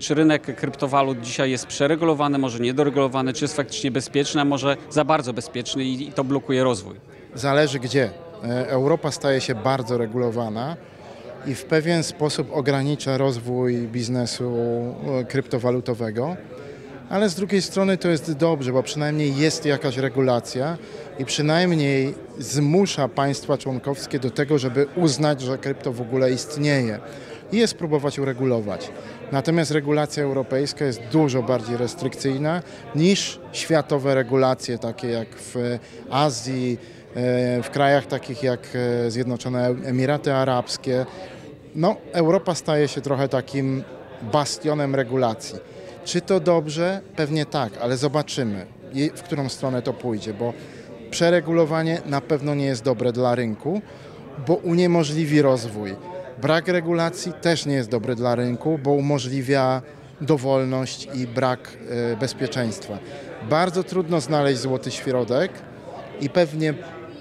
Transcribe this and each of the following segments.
Czy rynek kryptowalut dzisiaj jest przeregulowany, może niedoregulowany, czy jest faktycznie bezpieczny, a może za bardzo bezpieczny i to blokuje rozwój? Zależy gdzie. Europa staje się bardzo regulowana i w pewien sposób ogranicza rozwój biznesu kryptowalutowego, ale z drugiej strony to jest dobrze, bo przynajmniej jest jakaś regulacja i przynajmniej zmusza państwa członkowskie do tego, żeby uznać, że krypto w ogóle istnieje i je spróbować uregulować. Natomiast regulacja europejska jest dużo bardziej restrykcyjna niż światowe regulacje takie jak w Azji, w krajach takich jak Zjednoczone Emiraty Arabskie. No, Europa staje się trochę takim bastionem regulacji. Czy to dobrze? Pewnie tak, ale zobaczymy, w którą stronę to pójdzie, bo przeregulowanie na pewno nie jest dobre dla rynku, bo uniemożliwi rozwój. Brak regulacji też nie jest dobry dla rynku, bo umożliwia dowolność i brak bezpieczeństwa. Bardzo trudno znaleźć złoty środek i pewnie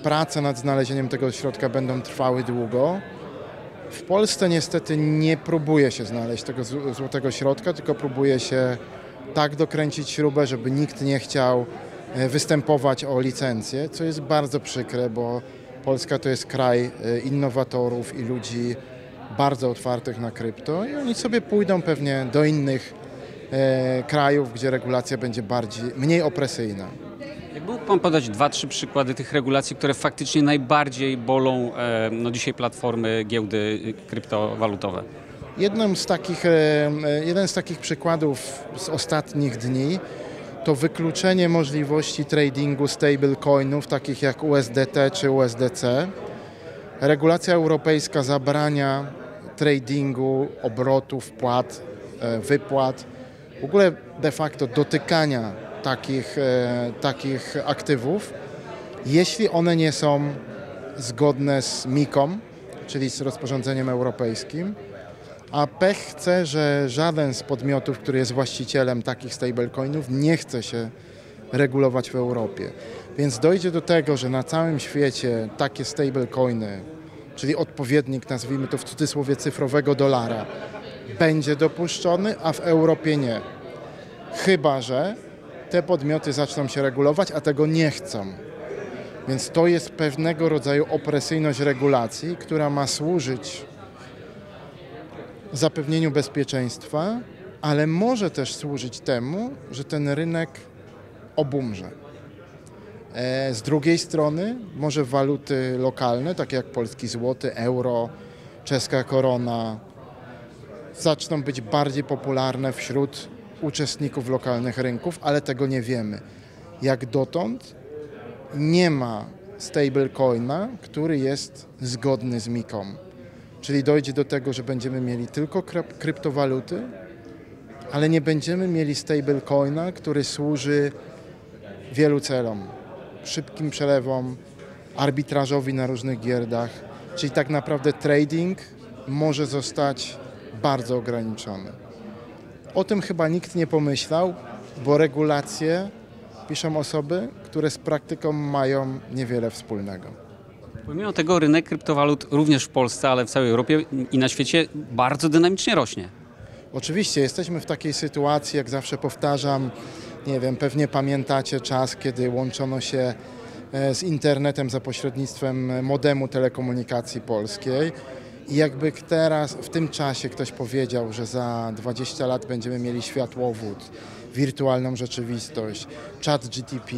prace nad znalezieniem tego środka będą trwały długo. W Polsce niestety nie próbuje się znaleźć tego złotego środka, tylko próbuje się tak dokręcić śrubę, żeby nikt nie chciał występować o licencję, co jest bardzo przykre, bo Polska to jest kraj innowatorów i ludzi bardzo otwartych na krypto i oni sobie pójdą pewnie do innych krajów, gdzie regulacja będzie mniej opresyjna. Jak mógł Pan podać 2-3 przykłady tych regulacji, które faktycznie najbardziej bolą dzisiaj platformy giełdy kryptowalutowe? Jeden z takich przykładów z ostatnich dni to wykluczenie możliwości tradingu stablecoinów takich jak USDT czy USDC. Regulacja europejska zabrania tradingu, obrotów, wpłat, wypłat, w ogóle de facto dotykania takich aktywów, jeśli one nie są zgodne z MiCA, czyli z rozporządzeniem europejskim. A pech chce, że żaden z podmiotów, który jest właścicielem takich stablecoinów, nie chce się regulować w Europie. Więc dojdzie do tego, że na całym świecie takie stablecoiny, czyli odpowiednik, nazwijmy to w cudzysłowie, cyfrowego dolara, będzie dopuszczony, a w Europie nie. Chyba że te podmioty zaczną się regulować, a tego nie chcą. Więc to jest pewnego rodzaju opresyjność regulacji, która ma służyć zapewnieniu bezpieczeństwa, ale może też służyć temu, że ten rynek obumrze. Z drugiej strony może waluty lokalne, takie jak polski złoty, euro, czeska korona, zaczną być bardziej popularne wśród uczestników lokalnych rynków, ale tego nie wiemy. Jak dotąd nie ma stablecoina, który jest zgodny z MiCA. Czyli dojdzie do tego, że będziemy mieli tylko kryptowaluty, ale nie będziemy mieli stablecoina, który służy wielu celom. Szybkim przelewom, arbitrażowi na różnych giełdach. Czyli tak naprawdę trading może zostać bardzo ograniczony. O tym chyba nikt nie pomyślał, bo regulacje piszą osoby, które z praktyką mają niewiele wspólnego. Pomimo tego rynek kryptowalut również w Polsce, ale w całej Europie i na świecie bardzo dynamicznie rośnie. Oczywiście, jesteśmy w takiej sytuacji, jak zawsze powtarzam, nie wiem, pewnie pamiętacie czas, kiedy łączono się z internetem za pośrednictwem modemu telekomunikacji polskiej i jakby teraz w tym czasie ktoś powiedział, że za 20 lat będziemy mieli światłowód, wirtualną rzeczywistość, ChatGPT,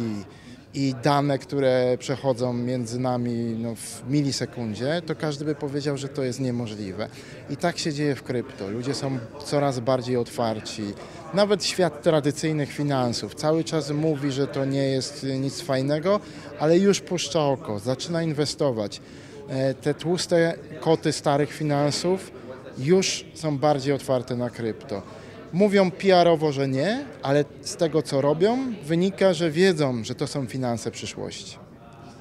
i dane, które przechodzą między nami w milisekundzie, to każdy by powiedział, że to jest niemożliwe. I tak się dzieje w krypto. Ludzie są coraz bardziej otwarci. Nawet świat tradycyjnych finansów cały czas mówi, że to nie jest nic fajnego, ale już puszcza oko, zaczyna inwestować. Te tłuste koty starych finansów już są bardziej otwarte na krypto. Mówią PR-owo, że nie, ale z tego, co robią, wynika, że wiedzą, że to są finanse przyszłości.